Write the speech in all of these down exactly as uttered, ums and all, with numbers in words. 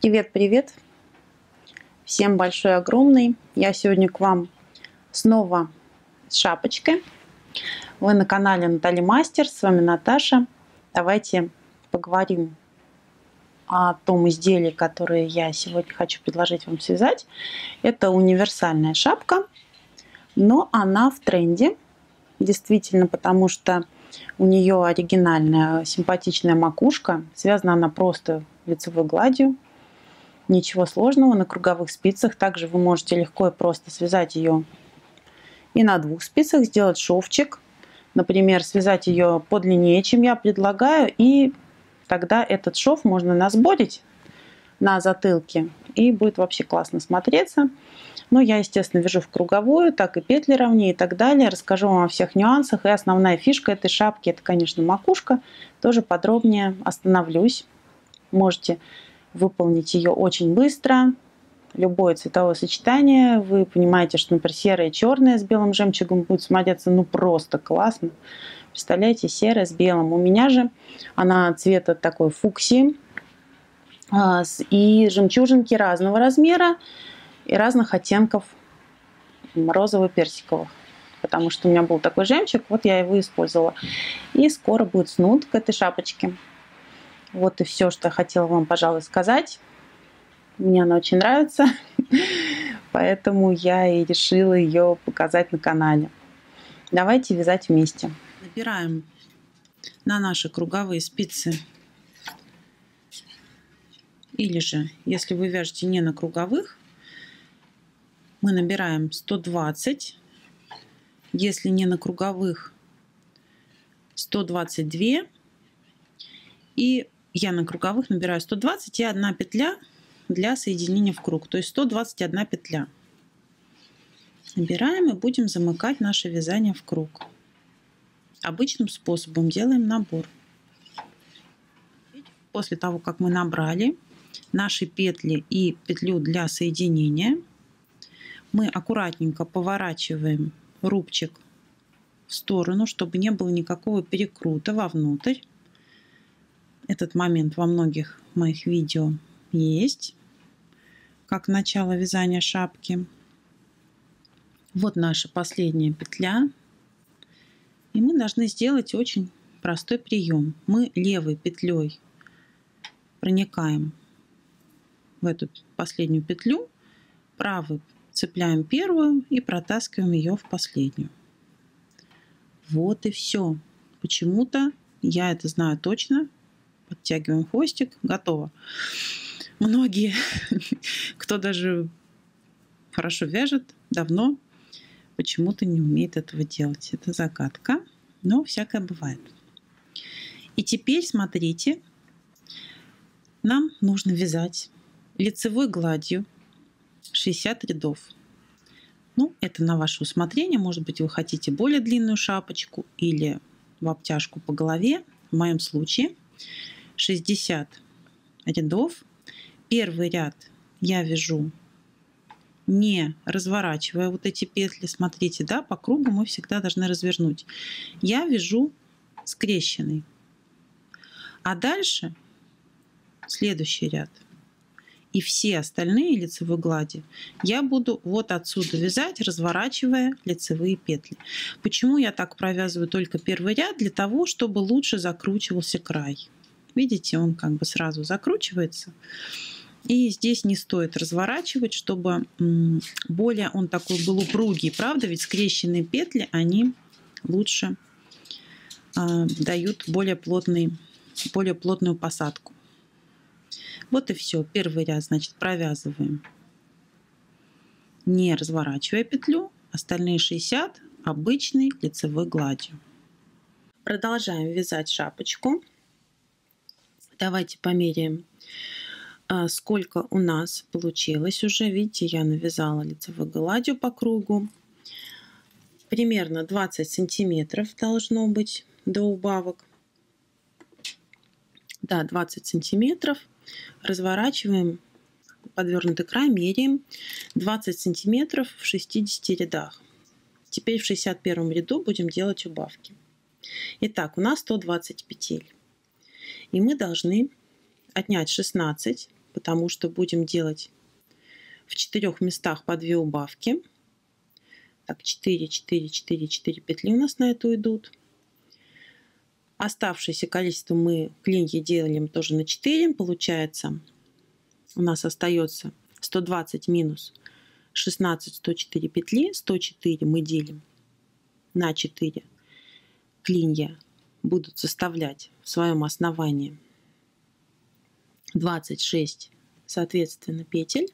Привет-привет! Всем большой огромный! Я сегодня к вам снова с шапочкой. Вы на канале Натали Мастер, с вами Наташа. Давайте поговорим о том изделии, которое я сегодня хочу предложить вам связать. Это универсальная шапка, но она в тренде. Действительно, потому что у нее оригинальная симпатичная макушка. Связана она просто лицевой гладью. Ничего сложного, на круговых спицах. Также вы можете легко и просто связать ее и на двух спицах, сделать шовчик. Например, связать ее подлиннее, чем я предлагаю. И тогда этот шов можно насборить на затылке. И будет вообще классно смотреться. Но я, естественно, вяжу в круговую, так и петли ровнее и так далее. Расскажу вам о всех нюансах. И основная фишка этой шапки, это, конечно, макушка. Тоже подробнее остановлюсь. Можете выполнить ее очень быстро. Любое цветовое сочетание. Вы понимаете, что, например, серое и черное с белым жемчугом будет смотреться ну просто классно. Представляете, серое с белым. У меня же она цвета такой фуксии. И жемчужинки разного размера и разных оттенков розово-персиковых. Потому что у меня был такой жемчуг, вот я его использовала. И скоро будет снуд к этой шапочке. Вот и все, что я хотела вам, пожалуй, сказать. Мне она очень нравится, поэтому я и решила ее показать на канале. Давайте вязать вместе. Набираем на наши круговые спицы. Или же, если вы вяжете не на круговых, мы набираем сто двадцать. Если не на круговых, сто двадцать два. И я на круговых набираю сто двадцать и одна петля для соединения в круг. То есть сто двадцать одна петля. Набираем и будем замыкать наше вязание в круг. Обычным способом делаем набор. После того, как мы набрали наши петли и петлю для соединения, мы аккуратненько поворачиваем рубчик в сторону, чтобы не было никакого перекрута вовнутрь. Этот момент во многих моих видео есть, как начало вязания шапки. Вот наша последняя петля. И мы должны сделать очень простой прием. Мы левой петлей проникаем в эту последнюю петлю, правой цепляем первую и протаскиваем ее в последнюю. Вот и все. Почему-то, я это знаю точно, подтягиваем хвостик, готово. Многие, кто даже хорошо вяжет, давно, почему-то не умеет этого делать. Это загадка, но всякое бывает. И теперь, смотрите, нам нужно вязать лицевой гладью шестьдесят рядов. Ну, это на ваше усмотрение. Может быть, вы хотите более длинную шапочку или в обтяжку по голове. В моем случае шестьдесят рядов. Первый ряд я вяжу, не разворачивая вот эти петли. Смотрите, да, по кругу мы всегда должны развернуть. Я вяжу скрещенный. А дальше следующий ряд. И все остальные лицевые глади я буду вот отсюда вязать, разворачивая лицевые петли. Почему я так провязываю только первый ряд? Для того, чтобы лучше закручивался край. Видите, он как бы сразу закручивается. И здесь не стоит разворачивать, чтобы более он такой был упругий. Правда, ведь скрещенные петли, они лучше э, дают более плотный, более плотную посадку. Вот и все. Первый ряд, значит, провязываем, не разворачивая петлю. Остальные шестьдесят обычной лицевой гладью. Продолжаем вязать шапочку. Давайте померяем, сколько у нас получилось уже. Видите, я навязала лицевой гладью по кругу. Примерно двадцать сантиметров должно быть до убавок. Да, двадцать сантиметров. Разворачиваем подвернутый край, меряем двадцать сантиметров в шестидесяти рядах. Теперь в шестьдесят первом ряду будем делать убавки. Итак, у нас сто двадцать петель. И мы должны отнять шестнадцать, потому что будем делать в четырех местах по две убавки. Так, четыре, четыре, четыре, четыре петли у нас на эту идут. Оставшееся количество мы клинья делим тоже на четыре. Получается, у нас остается сто двадцать минус шестнадцать, сто четыре петли. сто четыре мы делим на четыре. Клинья будут составлять в своем основании двадцать шесть, соответственно, петель.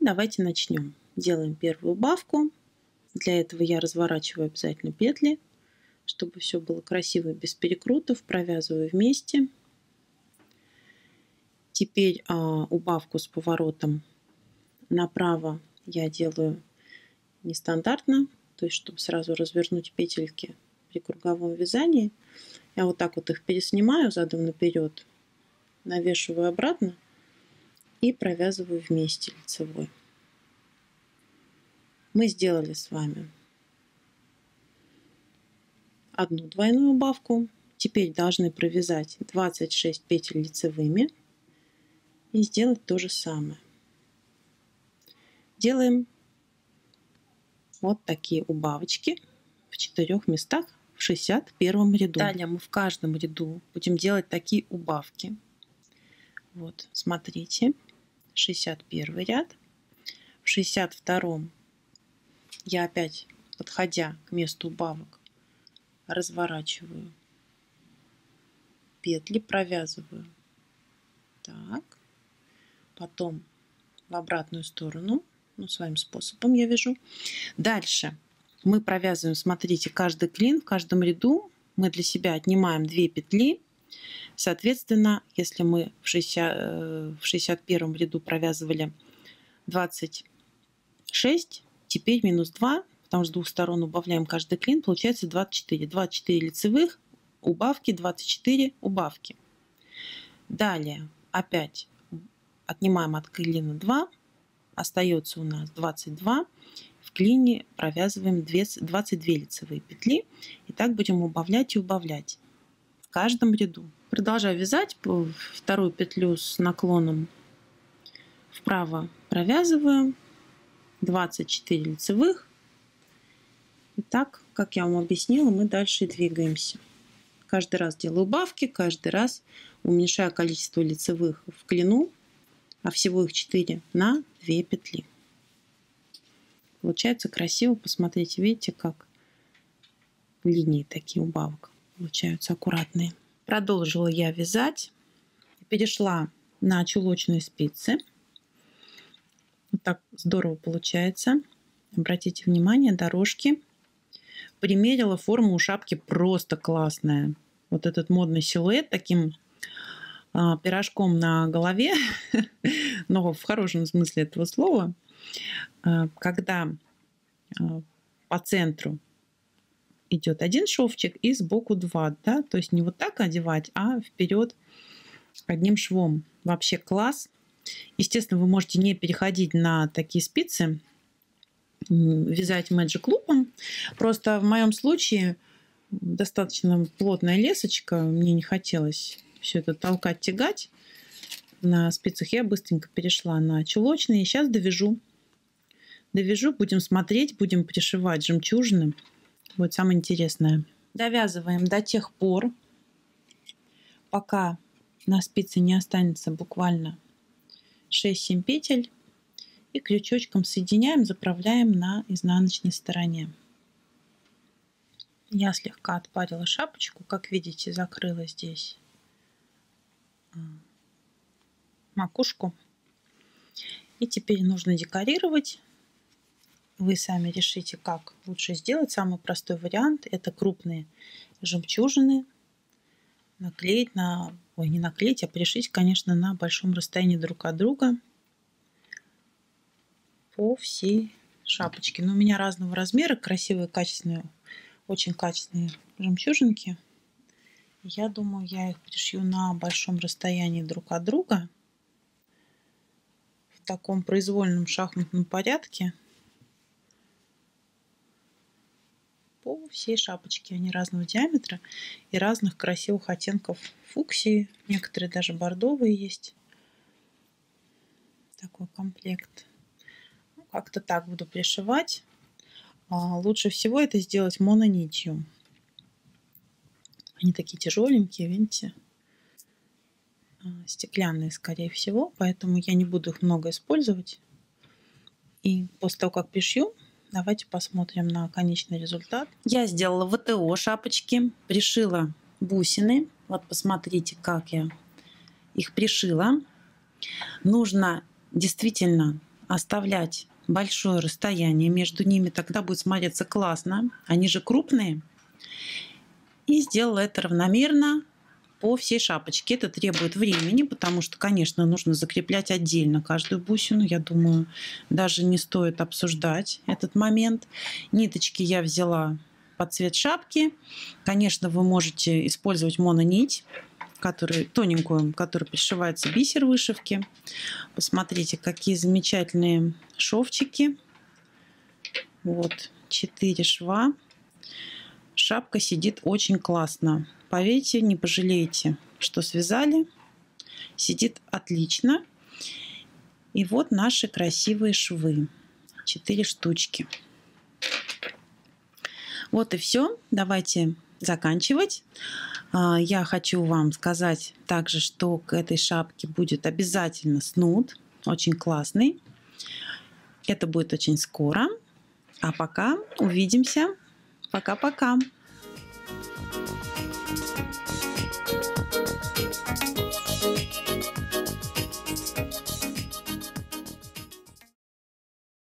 Давайте начнем. Делаем первую убавку. Для этого я разворачиваю обязательно петли, чтобы все было красиво и без перекрутов. Провязываю вместе. Теперь а, убавку с поворотом направо я делаю нестандартно, то есть чтобы сразу развернуть петельки при круговом вязании. Я вот так вот их переснимаю задом наперед, навешиваю обратно и провязываю вместе лицевой. Мы сделали с вами одну двойную убавку. Теперь должны провязать двадцать шесть петель лицевыми и сделать то же самое. Делаем вот такие убавочки в четырех местах в шестьдесят первом ряду. Далее мы в каждом ряду будем делать такие убавки. Вот, смотрите, шестьдесят первый ряд. В шестьдесят втором я опять, подходя к месту убавок, разворачиваю петли, провязываю так, потом в обратную сторону, ну, своим способом я вяжу. Дальше мы провязываем, смотрите, каждый клин в каждом ряду мы для себя отнимаем две петли. Соответственно, если мы в, шестьдесят, в шестьдесят первом ряду провязывали двадцать шесть, теперь минус два, потому что с двух сторон убавляем каждый клин, получается двадцать четыре. двадцать четыре лицевых, убавки, двадцать четыре убавки. Далее опять отнимаем от клина два, остается у нас двадцать два. В клине провязываем двадцать две лицевые петли. И так будем убавлять и убавлять в каждом ряду. Продолжаю вязать, вторую петлю с наклоном вправо провязываю. двадцать четыре лицевых. И так, как я вам объяснила, мы дальше двигаемся. Каждый раз делаю убавки, каждый раз уменьшаю количество лицевых в клину, а всего их четыре, на две петли. Получается красиво. Посмотрите, видите, как линии такие убавок получаются аккуратные. Продолжила я вязать. Перешла на чулочные спицы. Вот так здорово получается. Обратите внимание, дорожки. Примерила форму у шапки, просто классная. Вот этот модный силуэт таким а, пирожком на голове, но в хорошем смысле этого слова. А, когда а, по центру идет один шовчик и сбоку два, да, то есть не вот так одевать, а вперед одним швом. Вообще класс. Естественно, вы можете не переходить на такие спицы, вязать Magic Loop'ом. Просто в моем случае достаточно плотная лесочка. Мне не хотелось все это толкать, тягать. На спицах я быстренько перешла на чулочные. И сейчас довяжу. Довяжу, будем смотреть, будем пришивать жемчужины. Вот самое интересное. Довязываем до тех пор, пока на спице не останется буквально шесть-семь петель. И крючочком соединяем, заправляем на изнаночной стороне. Я слегка отпарила шапочку, как видите, закрыла здесь макушку. И теперь нужно декорировать. Вы сами решите, как лучше сделать. Самый простой вариант – это крупные жемчужины наклеить на, ой, не наклеить, а пришить, конечно, на большом расстоянии друг от друга. По всей шапочке. Но у меня разного размера, красивые, качественные, очень качественные жемчужинки. Я думаю, я их пришью на большом расстоянии друг от друга в таком произвольном шахматном порядке по всей шапочке. Они разного диаметра и разных красивых оттенков фуксии, некоторые даже бордовые есть. такой комплект. Как-то так буду пришивать. Лучше всего это сделать мононитью. Они такие тяжеленькие, видите? Стеклянные, скорее всего. Поэтому я не буду их много использовать. И после того, как пришью, давайте посмотрим на конечный результат. Я сделала ВТО шапочки, пришила бусины. Вот посмотрите, как я их пришила. Нужно действительно оставлять большое расстояние между ними, тогда будет смотреться классно. Они же крупные. И сделала это равномерно по всей шапочке. Это требует времени, потому что, конечно, нужно закреплять отдельно каждую бусину. Я думаю, даже не стоит обсуждать этот момент. Ниточки я взяла под цвет шапки. Конечно, вы можете использовать мононить, который, тоненькую, которая пришивается бисер вышивки. Посмотрите, какие замечательные шовчики. Вот, четыре шва. Шапка сидит очень классно. Поверьте, не пожалеете, что связали. Сидит отлично. И вот наши красивые швы. четыре штучки. Вот и все. Давайте заканчивать. Я хочу вам сказать также, что к этой шапке будет обязательно снуд. Очень классный. Это будет очень скоро. А пока увидимся. Пока-пока.